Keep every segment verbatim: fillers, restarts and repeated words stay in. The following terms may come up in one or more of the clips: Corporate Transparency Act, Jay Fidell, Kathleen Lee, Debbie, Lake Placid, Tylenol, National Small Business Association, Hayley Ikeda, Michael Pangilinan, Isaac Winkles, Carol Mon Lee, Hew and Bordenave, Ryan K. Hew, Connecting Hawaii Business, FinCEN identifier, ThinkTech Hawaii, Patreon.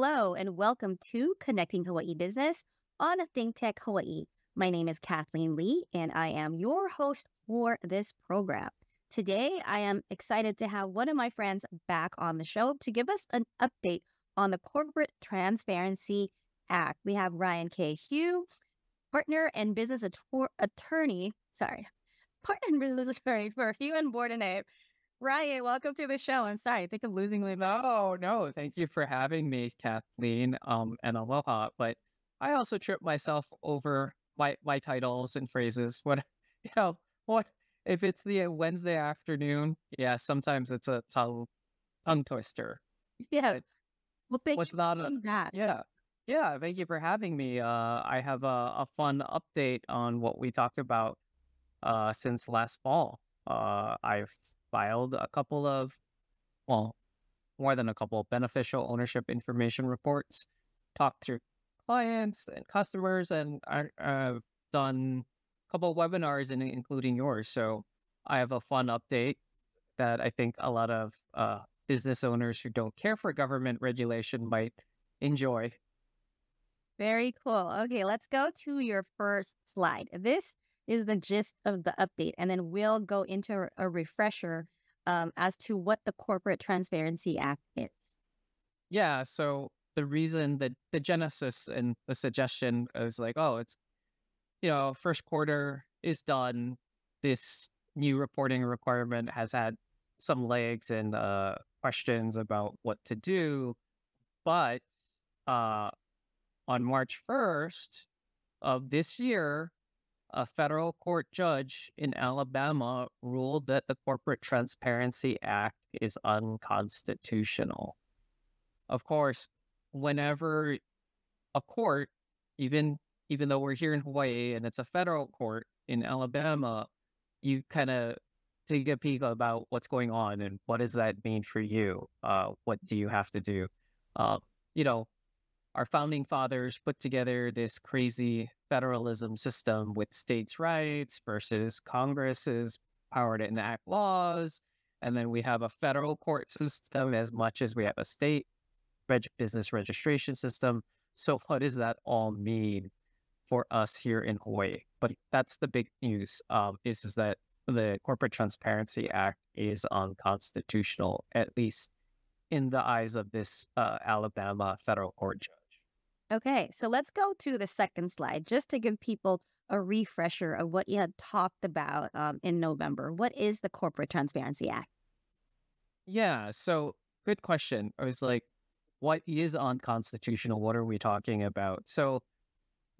Hello and welcome to Connecting Hawaii Business on ThinkTech Hawaii. My name is Kathleen Lee and I am your host for this program. Today, I am excited to have one of my friends back on the show to give us an update on the Corporate Transparency Act. We have Ryan K. Hew, partner and business ator attorney, sorry, partner and business attorney for Hew and Bordenave. Ryan, welcome to the show. I'm sorry, I think I'm losing my mind. Oh, no, thank you for having me, Kathleen, um, and aloha. But I also trip myself over my, my titles and phrases. What, you know, what if it's the Wednesday afternoon? Yeah, sometimes it's a tongue, tongue twister. Yeah. Well, thank What's you not for a, that. Yeah. Yeah, thank you for having me. Uh, I have a, a fun update on what we talked about uh, since last fall. Uh, I've filed a couple of, well, more than a couple of beneficial ownership information reports, talked to clients and customers, and I've done a couple of webinars, in, including yours. So I have a fun update that I think a lot of uh, business owners who don't care for government regulation might enjoy. Very cool. Okay, let's go to your first slide. This is the gist of the update. And then we'll go into a refresher um, as to what the Corporate Transparency Act is. Yeah, so the reason that the genesis and the suggestion is like, oh, it's, you know, first quarter is done. This new reporting requirement has had some legs and uh, questions about what to do. But uh, on March first of this year, a federal court judge in Alabama ruled that the Corporate Transparency Act is unconstitutional. Of course, whenever a court, even even though we're here in Hawaii and it's a federal court in Alabama, you kind of take a peek about what's going on and what does that mean for you? Uh, what do you have to do? Uh, you know, our founding fathers put together this crazy federalism system with states' rights versus Congress's power to enact laws. And then we have a federal court system as much as we have a state reg business registration system. So what does that all mean for us here in Hawaii? But that's the big news, um, is, is that the Corporate Transparency Act is unconstitutional, at least in the eyes of this uh, Alabama federal court judge. Okay, so let's go to the second slide just to give people a refresher of what you had talked about um, in November. What is the Corporate Transparency Act? Yeah, so good question. I was like, what is unconstitutional? What are we talking about? So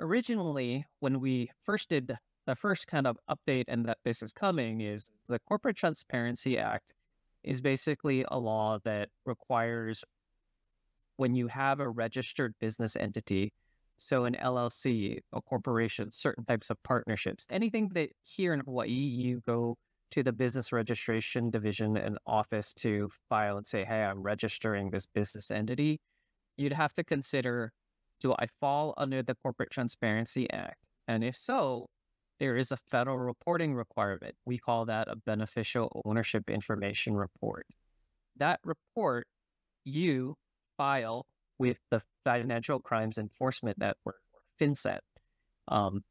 originally, when we first did the first kind of update and that this is coming is the Corporate Transparency Act is basically a law that requires when you have a registered business entity, so an L L C, a corporation, certain types of partnerships, anything that here in Hawaii, you go to the business registration division and office to file and say, hey, I'm registering this business entity, you'd have to consider, do I fall under the Corporate Transparency Act? And if so, there is a federal reporting requirement. We call that a beneficial ownership information report. That report, you file with the Financial Crimes Enforcement Network, or FinCEN. Um,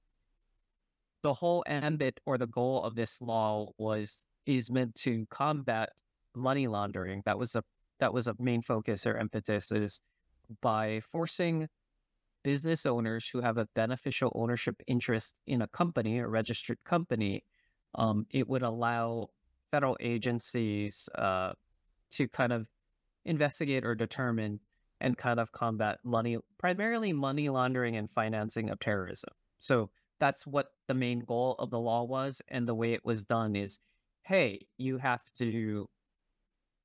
the whole ambit or the goal of this law was is meant to combat money laundering. That was a that was a main focus or impetus, is by forcing business owners who have a beneficial ownership interest in a company, a registered company, um, it would allow federal agencies uh, to kind of investigate or determine and kind of combat money, primarily money laundering and financing of terrorism. So that's what the main goal of the law was. And the way it was done is, hey, you have to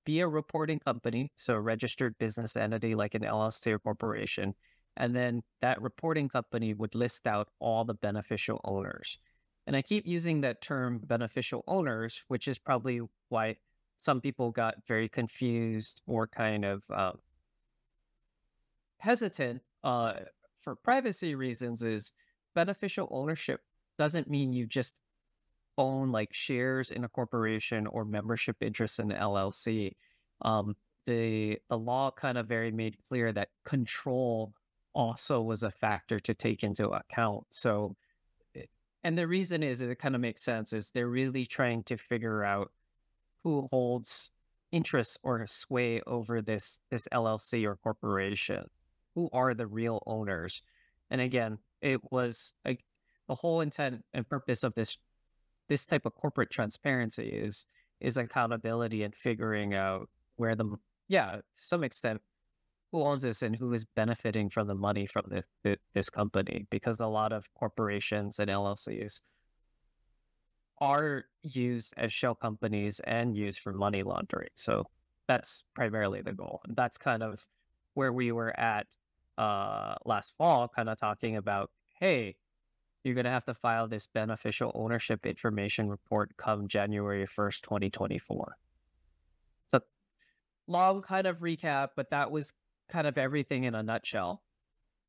be a reporting company, so a registered business entity like an L L C or corporation, and then that reporting company would list out all the beneficial owners. And I keep using that term beneficial owners, which is probably why some people got very confused or kind of uh, hesitant uh, for privacy reasons, is beneficial ownership doesn't mean you just own like shares in a corporation or membership interests in an L L C. Um, the the law kind of very made clear that control also was a factor to take into account. So, and the reason is, it kind of makes sense, is they're really trying to figure out who holds interests or sway over this this L L C or corporation. Who are the real owners? And again, it was a, the whole intent and purpose of this this type of corporate transparency is is accountability and figuring out where the, yeah, to some extent, who owns this and who is benefiting from the money from this this company, because a lot of corporations and L L Cs are used as shell companies and used for money laundering. So that's primarily the goal. And that's kind of where we were at uh, last fall, kind of talking about, hey, you're going to have to file this beneficial ownership information report come January first, twenty twenty-four. So long kind of recap, but that was kind of everything in a nutshell.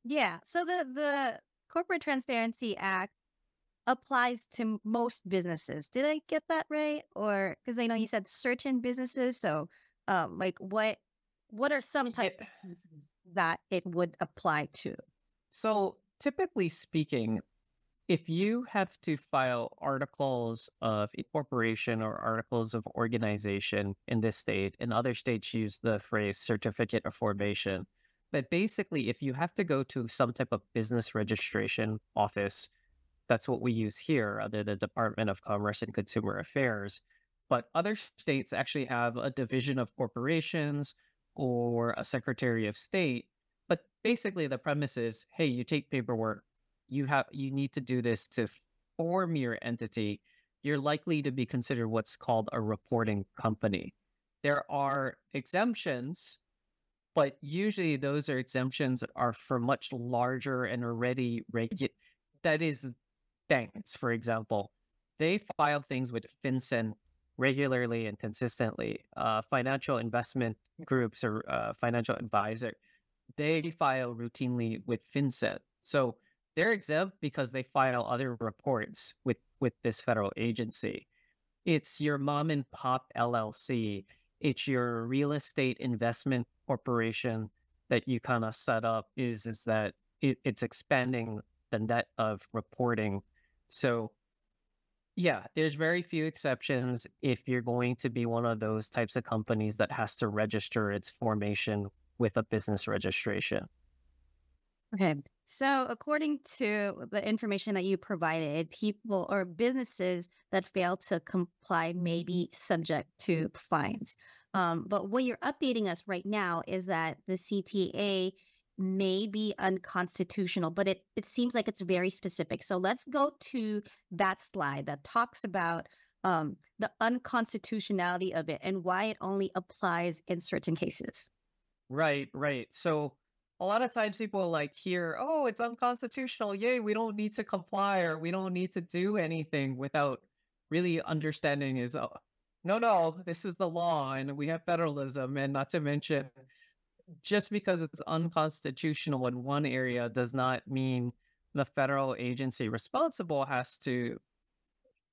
Yeah. So the, the Corporate Transparency Act applies to most businesses. Did I get that right? Or because I know you said certain businesses. So um, like what, what are some types of businesses that it would apply to? So typically speaking, if you have to file articles of incorporation or articles of organization in this state, and other states use the phrase certificate of formation, but basically if you have to go to some type of business registration office, that's what we use here under the Department of Commerce and Consumer Affairs. But other states actually have a division of corporations or a secretary of state. But basically the premise is, hey, you take paperwork, you have, you need to do this to form your entity. You're likely to be considered what's called a reporting company. There are exemptions, but usually those are exemptions are for much larger and already regu- that is banks, for example. They file things with FinCEN regularly and consistently. Uh, financial investment groups or uh, financial advisor, they file routinely with FinCEN. So they're exempt because they file other reports with, with this federal agency. It's your mom and pop L L C. It's your real estate investment corporation that you kind of set up, is, is that it, it's expanding the net of reporting. So yeah, there's very few exceptions if you're going to be one of those types of companies that has to register its formation with a business registration. Okay. So according to the information that you provided, people or businesses that fail to comply may be subject to fines. Um, but what you're updating us right now is that the C T A may be unconstitutional, but it, it seems like it's very specific. So let's go to that slide that talks about um, the unconstitutionality of it and why it only applies in certain cases. Right, right. So a lot of times people like hear, oh, it's unconstitutional. Yay, we don't need to comply or we don't need to do anything, without really understanding is, oh, no, no, this is the law and we have federalism. And not to mention, just because it's unconstitutional in one area does not mean the federal agency responsible has to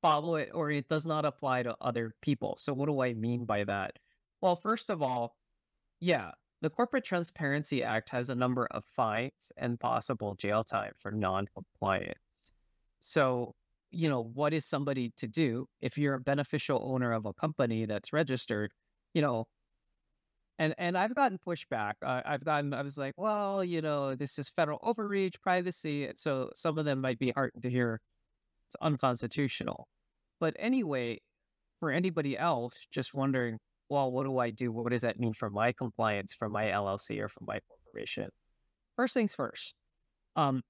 follow it, or it does not apply to other people. So what do I mean by that? Well, first of all, yeah, the Corporate Transparency Act has a number of fines and possible jail time for non-compliance. So, you know, what is somebody to do if you're a beneficial owner of a company that's registered, you know, and, and I've gotten pushback. I, I've gotten, I was like, well, you know, this is federal overreach, privacy. And so some of them might be heartened to hear it's unconstitutional. But anyway, for anybody else just wondering, well, what do I do? What does that mean for my compliance, for my L L C, or for my corporation? First things first, um,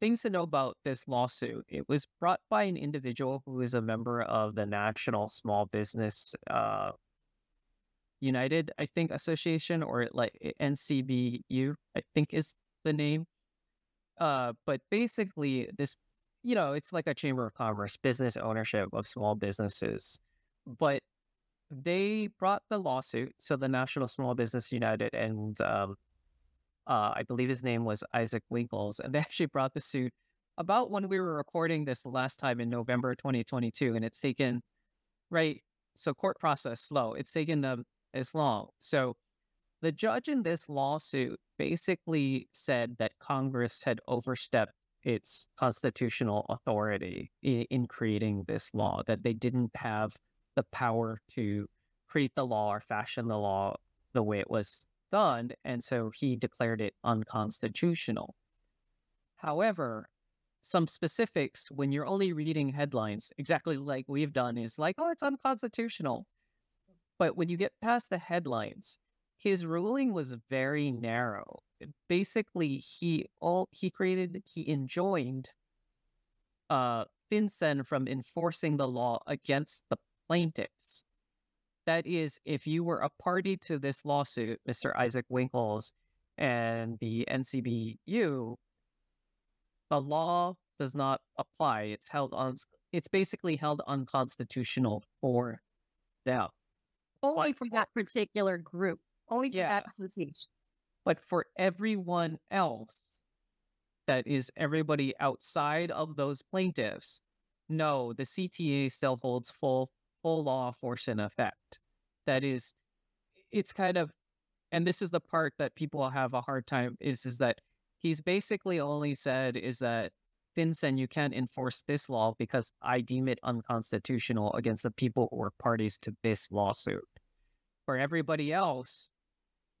things to know about this lawsuit. It was brought by an individual who is a member of the National Small Business uh, United, I think, Association, or like N C B U, I think is the name. Uh, but basically, this, you know, it's like a Chamber of Commerce, business ownership of small businesses. But they brought the lawsuit, so the National Small Business United, and um, uh, I believe his name was Isaac Winkles, and they actually brought the suit about when we were recording this last time in November twenty twenty-two, and it's taken, right, so court process slow. It's taken them is long. So the judge in this lawsuit basically said that Congress had overstepped its constitutional authority in, in creating this law, that they didn't have the power to create the law or fashion the law the way it was done. And so he declared it unconstitutional. However, some specifics, when you're only reading headlines, exactly like we've done, is like, oh, it's unconstitutional. But when you get past the headlines, his ruling was very narrow. Basically, he all he created, he enjoined uh, FinCEN from enforcing the law against the plaintiffs. That is, if you were a party to this lawsuit, Mister Isaac Winkles and the N C B U, the law does not apply. It's held on. It's basically held unconstitutional for them. Only for that particular group. Only for that association. But for everyone else, that is everybody outside of those plaintiffs, no, the C T A still holds full full law force in effect. That is, it's kind of, and this is the part that people have a hard time is is that he's basically only said is that FinCEN, you can't enforce this law because I deem it unconstitutional against the people who are parties to this lawsuit. For everybody else,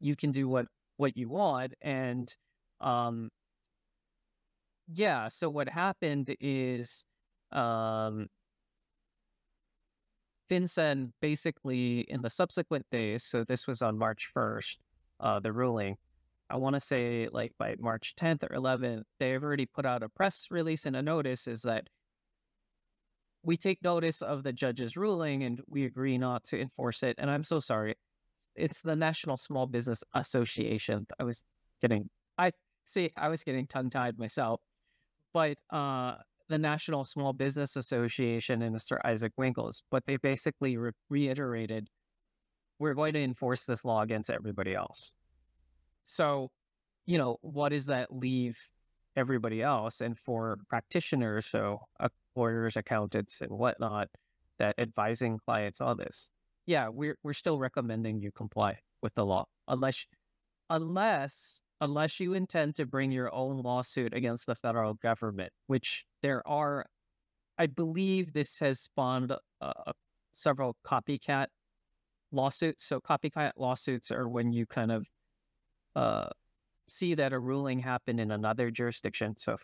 you can do what, what you want. And um, yeah, so what happened is um, FinCEN basically in the subsequent days, so this was on March first, uh, the ruling, I want to say like by March tenth or eleventh, they've already put out a press release and a notice is that we take notice of the judge's ruling and we agree not to enforce it. And I'm so sorry. It's the National Small Business Association. I was getting, I see, I was getting tongue tied myself, but uh, the National Small Business Association and Mister Isaac Winkles, but they basically re reiterated, we're going to enforce this law against everybody else. So, you know, what does that leave everybody else? And for practitioners, so uh, lawyers, accountants, and whatnot, that advising clients on this, yeah, we're we're still recommending you comply with the law, unless, unless, unless you intend to bring your own lawsuit against the federal government, which there are, I believe this has spawned uh, several copycat lawsuits. So copycat lawsuits are when you kind of Uh, see that a ruling happened in another jurisdiction, so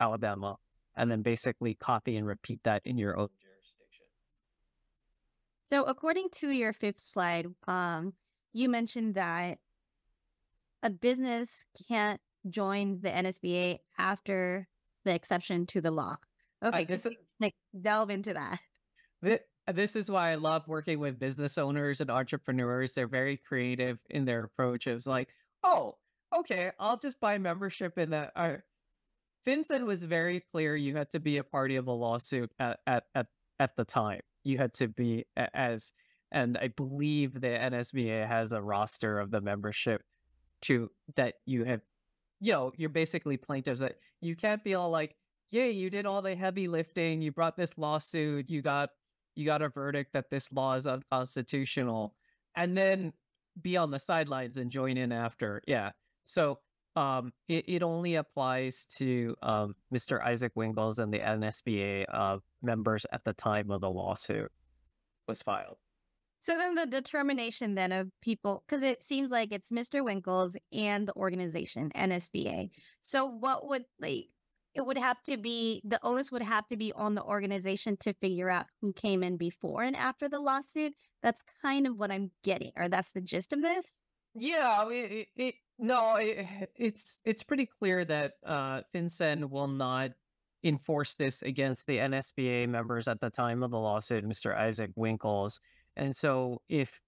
Alabama, and then basically copy and repeat that in your own jurisdiction. So according to your fifth slide, um, you mentioned that a business can't join the N S B A after the exception to the law. Okay, this is, like, delve into that. This, this is why I love working with business owners and entrepreneurs. They're very creative in their approach. It's like, oh, okay, I'll just buy membership in that. Uh, FinCEN was very clear. You had to be a party of the lawsuit at, at, at, at the time. You had to be as, and I believe the N S B A has a roster of the membership to that you have, you know, you're basically plaintiffs that you can't be all like, yeah, you did all the heavy lifting. You brought this lawsuit. You got, you got a verdict that this law is unconstitutional. And then be on the sidelines and join in after. Yeah. So um, it, it only applies to um, Mister Isaac Winkles and the N S B A uh, members at the time of the lawsuit was filed. So then the determination then of people, because it seems like it's Mister Winkles and the organization, N S B A. So what would, like, it would have to be, the onus would have to be on the organization to figure out who came in before and after the lawsuit. That's kind of what I'm getting, or that's the gist of this? Yeah, it, it, it, no, it, it's it's pretty clear that uh, FinCEN will not enforce this against the N S B A members at the time of the lawsuit, Mister Isaac Winkles. And so if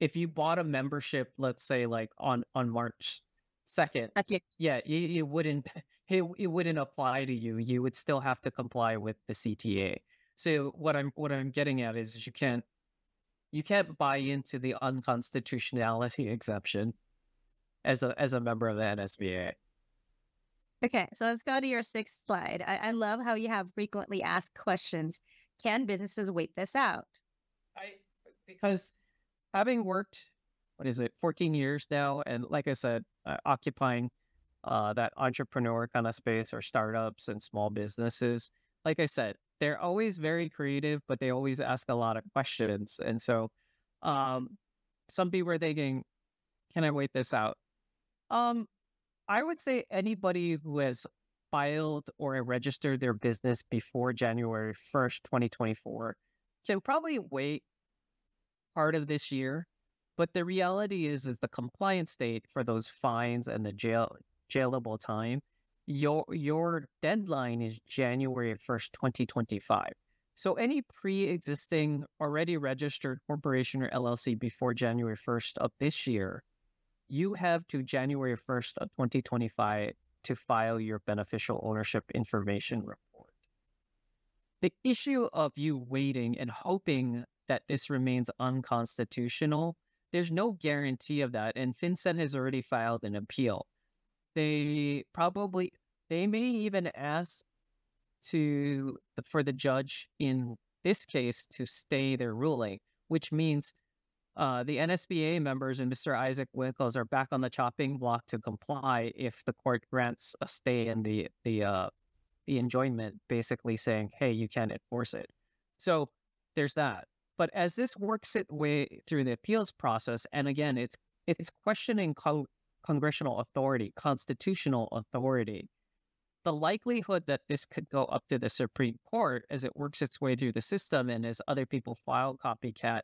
if you bought a membership, let's say like on, on March second, okay. Yeah, it, it wouldn't... It, it wouldn't apply to you. You would still have to comply with the C T A. So what I'm what I'm getting at is you can't you can't buy into the unconstitutionality exception as a as a member of the N S B A. Okay, so let's go to your sixth slide. I, I love how you have frequently asked questions. Can businesses wait this out? I because having worked what is it, fourteen years now. And like I said, uh, occupying uh, that entrepreneur kind of space, or startups and small businesses. Like I said, they're always very creative, but they always ask a lot of questions. And so um, some people are thinking, can I wait this out? Um, I would say anybody who has filed or registered their business before January first, twenty twenty-four can probably wait part of this year. But the reality is, is the compliance date for those fines and the jail jailable time, your your deadline is January first, twenty twenty-five. So any pre-existing already registered corporation or L L C before January first of this year, you have to January first of twenty twenty-five to file your beneficial ownership information report. The issue of you waiting and hoping that this remains unconstitutional, there's no guarantee of that. And FinCEN has already filed an appeal. They probably, they may even ask to, for the judge in this case to stay their ruling, which means Uh, the N S B A members and Mister Isaac Winkles are back on the chopping block to comply if the court grants a stay in the the uh, the enjoinment, basically saying, hey, you can't enforce it. So there's that. But as this works its way through the appeals process, and again, it's it's questioning co congressional authority, constitutional authority, the likelihood that this could go up to the Supreme Court as it works its way through the system and as other people file copycat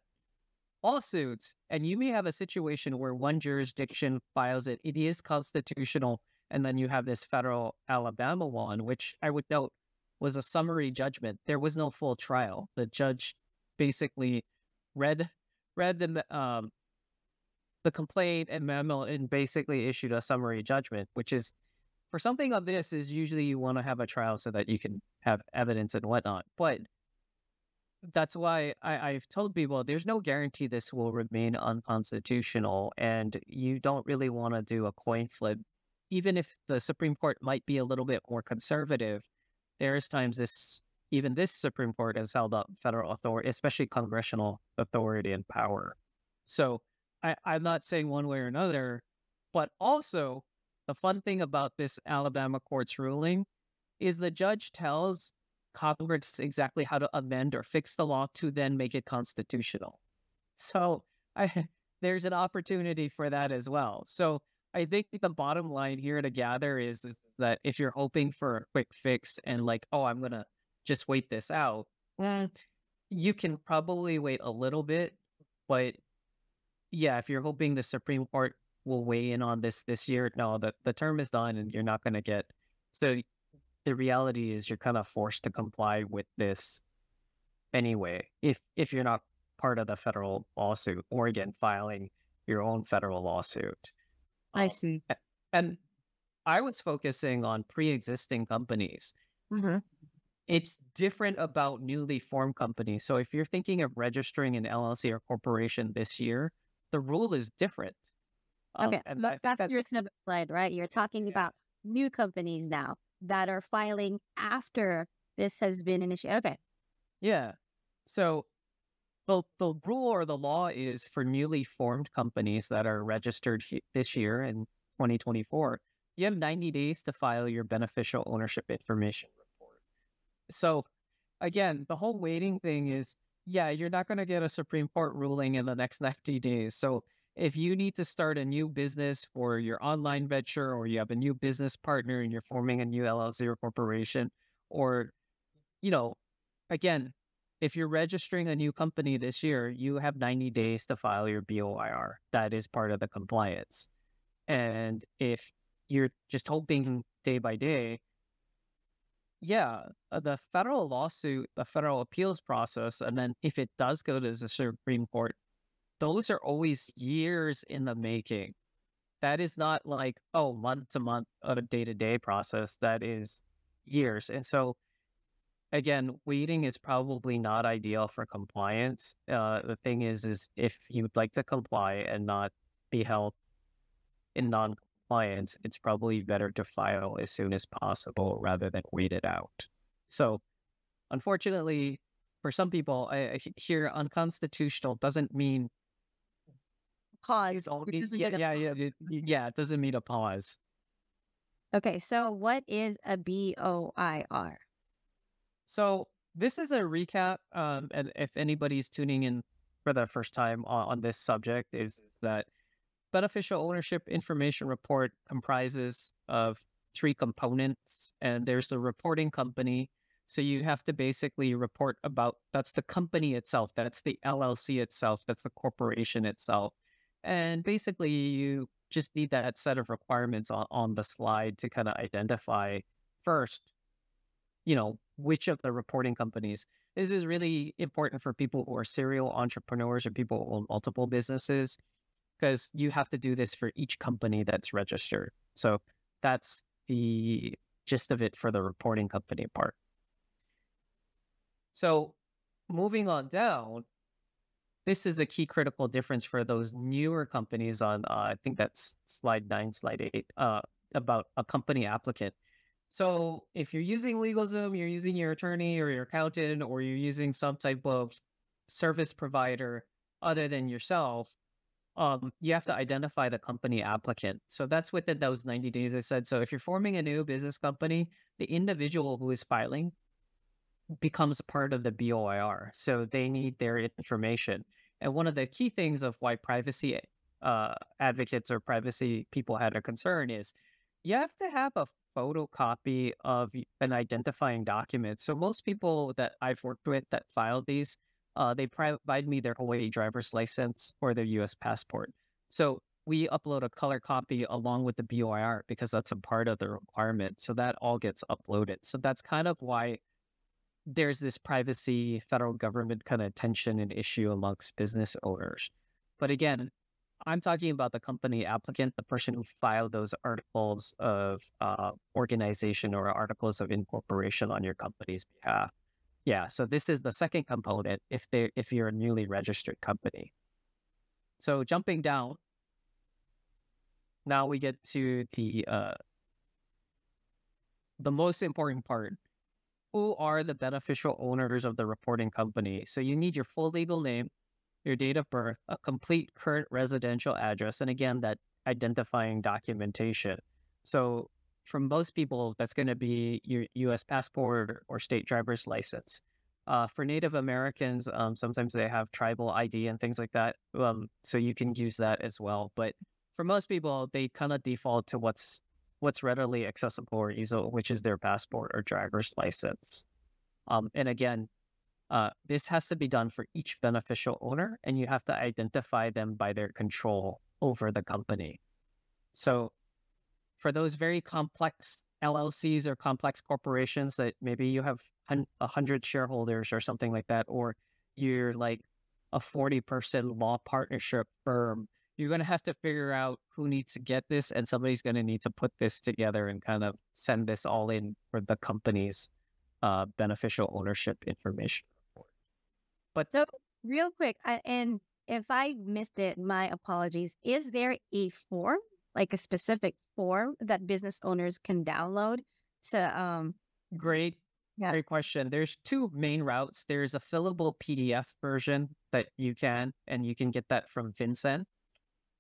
lawsuits, and you may have a situation where one jurisdiction files it, it is constitutional, and then you have this federal Alabama one, which I would note was a summary judgment. There was no full trial. The judge basically read read the um, the complaint and memo and basically issued a summary judgment, which is, for something of this, is usually you want to have a trial so that you can have evidence and whatnot. But that's why I, I've told people there's no guarantee this will remain unconstitutional, and you don't really want to do a coin flip. Even if the Supreme Court might be a little bit more conservative, there's times this, even this Supreme Court has held up federal authority, especially congressional authority and power. So I, I'm not saying one way or another, but also the fun thing about this Alabama court's ruling is the judge tells Congress exactly how to amend or fix the law to then make it constitutional. So I, there's an opportunity for that as well. So I think the bottom line here to gather is, is that if you're hoping for a quick fix and like, oh, I'm going to just wait this out, mm. you can probably wait a little bit. But yeah, if you're hoping the Supreme Court will weigh in on this this year, no, the, the term is done and you're not going to get... So the reality is you're kind of forced to comply with this anyway, if if you're not part of the federal lawsuit, or again, filing your own federal lawsuit. I see. Um, and I was focusing on pre-existing companies. Mm-hmm. It's different about newly formed companies. So if you're thinking of registering an L L C or corporation this year, the rule is different. Okay, um, and that's, that's your snippet slide, right? You're talking yeah. about new companies now that are filing after this has been initiated. Okay. Yeah. So the, the rule or the law is for newly formed companies that are registered this year in twenty twenty-four, you have ninety days to file your beneficial ownership information report. So again, the whole waiting thing is, yeah, you're not going to get a Supreme Court ruling in the next ninety days. So if you need to start a new business or your online venture, or you have a new business partner and you're forming a new L L C or corporation, or, you know, again, if you're registering a new company this year, you have ninety days to file your B O I R. That is part of the compliance. And if you're just hoping day by day, yeah, the federal lawsuit, the federal appeals process, and then if it does go to the Supreme Court, those are always years in the making. That is not like, oh, month to month of a day-to-day process. That is years. And so, again, waiting is probably not ideal for compliance. Uh, the thing is, is if you would like to comply and not be held in non-compliance, it's probably better to file as soon as possible rather than wait it out. So, unfortunately, for some people, I, I hear unconstitutional doesn't mean pause. It yeah, yeah, yeah, yeah, yeah. It doesn't need a pause. Okay, so what is a B O I R? So this is a recap, um, and if anybody's tuning in for the first time on, on this subject, is, is that beneficial ownership information report comprises of three components, and there's the reporting company. So you have to basically report about, that's the company itself, that's the L L C itself, that's the corporation itself. And basically you just need that set of requirements on, on the slide to kind of identify first, you know, which of the reporting companies. This is really important for people who are serial entrepreneurs or people who own multiple businesses, because you have to do this for each company that's registered. So that's the gist of it for the reporting company part. So moving on down, this is a key critical difference for those newer companies on, uh, I think that's slide nine, slide eight, uh, about a company applicant. So if you're using LegalZoom, you're using your attorney or your accountant, or you're using some type of service provider other than yourself, um, you have to identify the company applicant. So that's within those ninety days, I said. So if you're forming a new business company, the individual who is filing becomes a part of the B O I R. So they need their information. And one of the key things of why privacy uh, advocates or privacy people had a concern is you have to have a photocopy of an identifying document. So most people that I've worked with that filed these, uh, they provide me their Hawaii driver's license or their U S passport. So we upload a color copy along with the B O I R because that's a part of the requirement. So that all gets uploaded. So that's kind of why there's this privacy federal government kind of tension and issue amongst business owners. But again, I'm talking about the company applicant, the person who filed those articles of uh, organization or articles of incorporation on your company's behalf. Yeah, so this is the second component if they if you're a newly registered company. So jumping down, now we get to the uh, the most important part. Who are the beneficial owners of the reporting company? So you need your full legal name, your date of birth, a complete current residential address, and again, that identifying documentation. So for most people, that's going to be your U S passport or state driver's license. Uh, for Native Americans, um, sometimes they have tribal I D and things like that. Um, so you can use that as well. But for most people, they kind of default to what's what's readily accessible or easy, which is their passport or driver's license. Um, and again, uh, this has to be done for each beneficial owner, and you have to identify them by their control over the company. So for those very complex L L Cs or complex corporations that maybe you have a hundred shareholders or something like that, or you're like a forty person law partnership firm, you're going to have to figure out who needs to get this, and somebody's going to need to put this together and kind of send this all in for the company's uh, beneficial ownership information report. But so real quick, I, and if I missed it, my apologies. Is there a form, like a specific form that business owners can download to? Um... Great. Yeah. Great question. There's two main routes. There's a fillable P D F version that you can, and you can get that from FinCEN.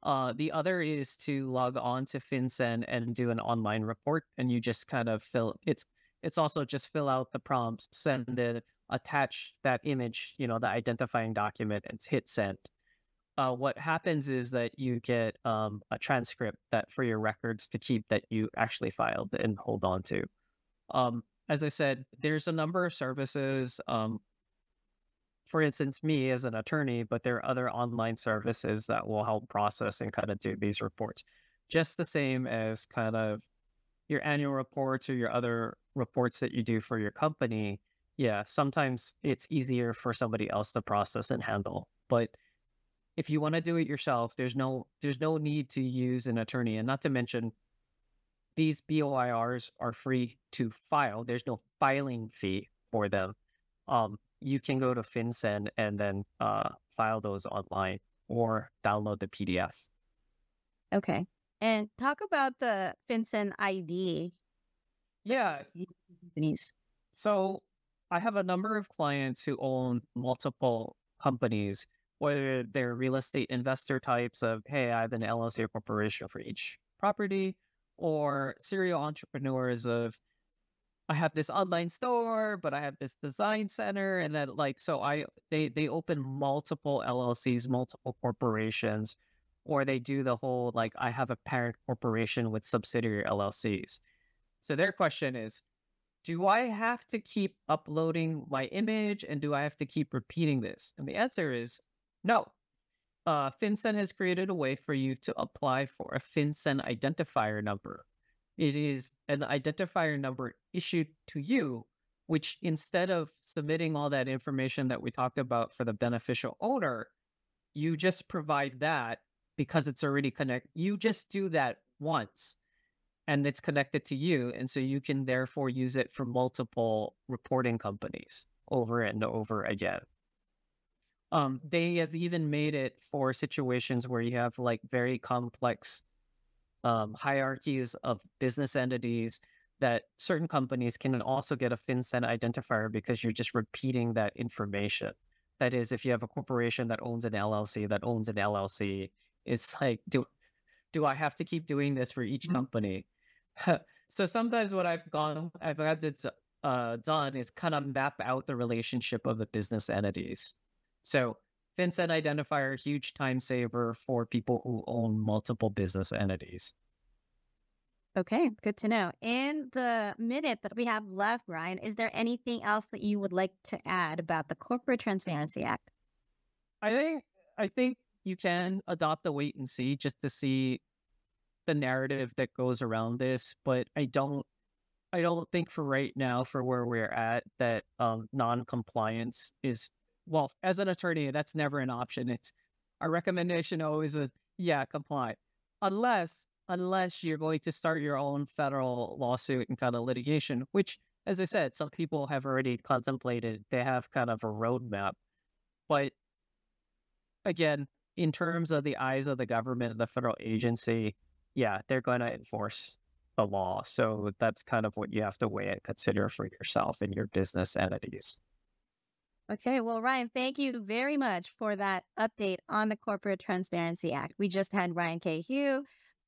Uh, the other is to log on to FinCEN and do an online report, and you just kind of fill it's it's also just fill out the prompts, send it, attach that image, you know, the identifying document, and hit send. Uh, what happens is that you get um, a transcript that for your records to keep that you actually filed and hold on to. Um, as I said, there's a number of services. Um, For instance, me as an attorney, but there are other online services that will help process and kind of do these reports, just the same as kind of your annual reports or your other reports that you do for your company. Yeah, sometimes it's easier for somebody else to process and handle. But if you want to do it yourself, there's no there's no need to use an attorney. And not to mention, these B O I Rs are free to file. There's no filing fee for them. Um, You can go to FinCEN and then uh, file those online or download the P D Fs. Okay. And talk about the FinCEN I D. Yeah. So I have a number of clients who own multiple companies whether they're real estate investor types of, hey, I have an L L C or corporation for each property, or serial entrepreneurs of, I have this online store, but I have this design center. And then like, so I, they, they open multiple L L Cs, multiple corporations, or they do the whole, like, I have a parent corporation with subsidiary L L Cs. So their question is, do I have to keep uploading my image, and do I have to keep repeating this? And the answer is no. Uh, FinCEN has created a way for you to apply for a FinCEN identifier number. It is an identifier number issued to you, which instead of submitting all that information that we talked about for the beneficial owner, you just provide that because it's already connected. You just do that once, and it's connected to you. And so you can therefore use it for multiple reporting companies over and over again. Um, they have even made it for situations where you have like very complex um, hierarchies of business entities, that certain companies can also get a FinCEN identifier because you're just repeating that information. That is, if you have a corporation that owns an L L C that owns an L L C, it's like, do, do I have to keep doing this for each company? So sometimes what I've gone, I've had it uh, done is kind of map out the relationship of the business entities. So FinCEN identifier, huge time saver for people who own multiple business entities. Okay, good to know. In the minute that we have left, Ryan, is there anything else that you would like to add about the Corporate Transparency Act? I think I think you can adopt a wait and see just to see the narrative that goes around this, but I don't I don't think for right now, for where we're at, that um, non-compliance is, well, as an attorney, that's never an option. It's our recommendation always is, yeah, comply. Unless, unless you're going to start your own federal lawsuit and kind of litigation, which, as I said, some people have already contemplated. They have kind of a roadmap. But again, in terms of the eyes of the government, the federal agency, yeah, they're going to enforce the law. So that's kind of what you have to weigh and consider for yourself and your business entities. Okay, well, Ryan, thank you very much for that update on the Corporate Transparency Act. We just had Ryan K. Hew,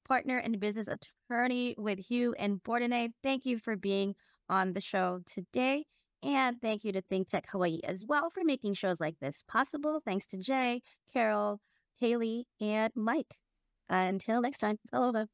partner and business attorney with Hew and Bordenave. Thank you for being on the show today. And thank you to Think Tech Hawaii as well for making shows like this possible. Thanks to Jay, Carol, Haley, and Mike. Uh, until next time, aloha.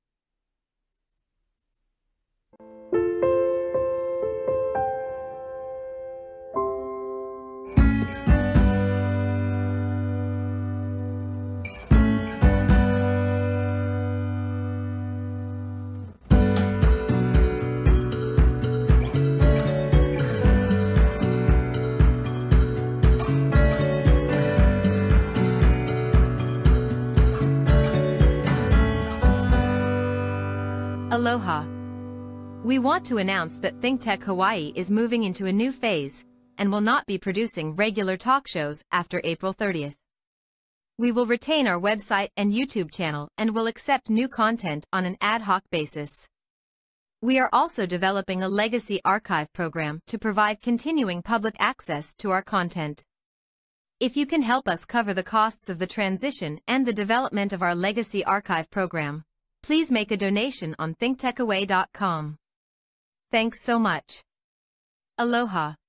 Aloha. We want to announce that Think Tech Hawaii is moving into a new phase and will not be producing regular talk shows after April thirtieth. We will retain our website and YouTube channel and will accept new content on an ad hoc basis. We are also developing a legacy archive program to provide continuing public access to our content. If you can help us cover the costs of the transition and the development of our legacy archive program, please make a donation on think tech hawaii dot com. Thanks so much. Aloha.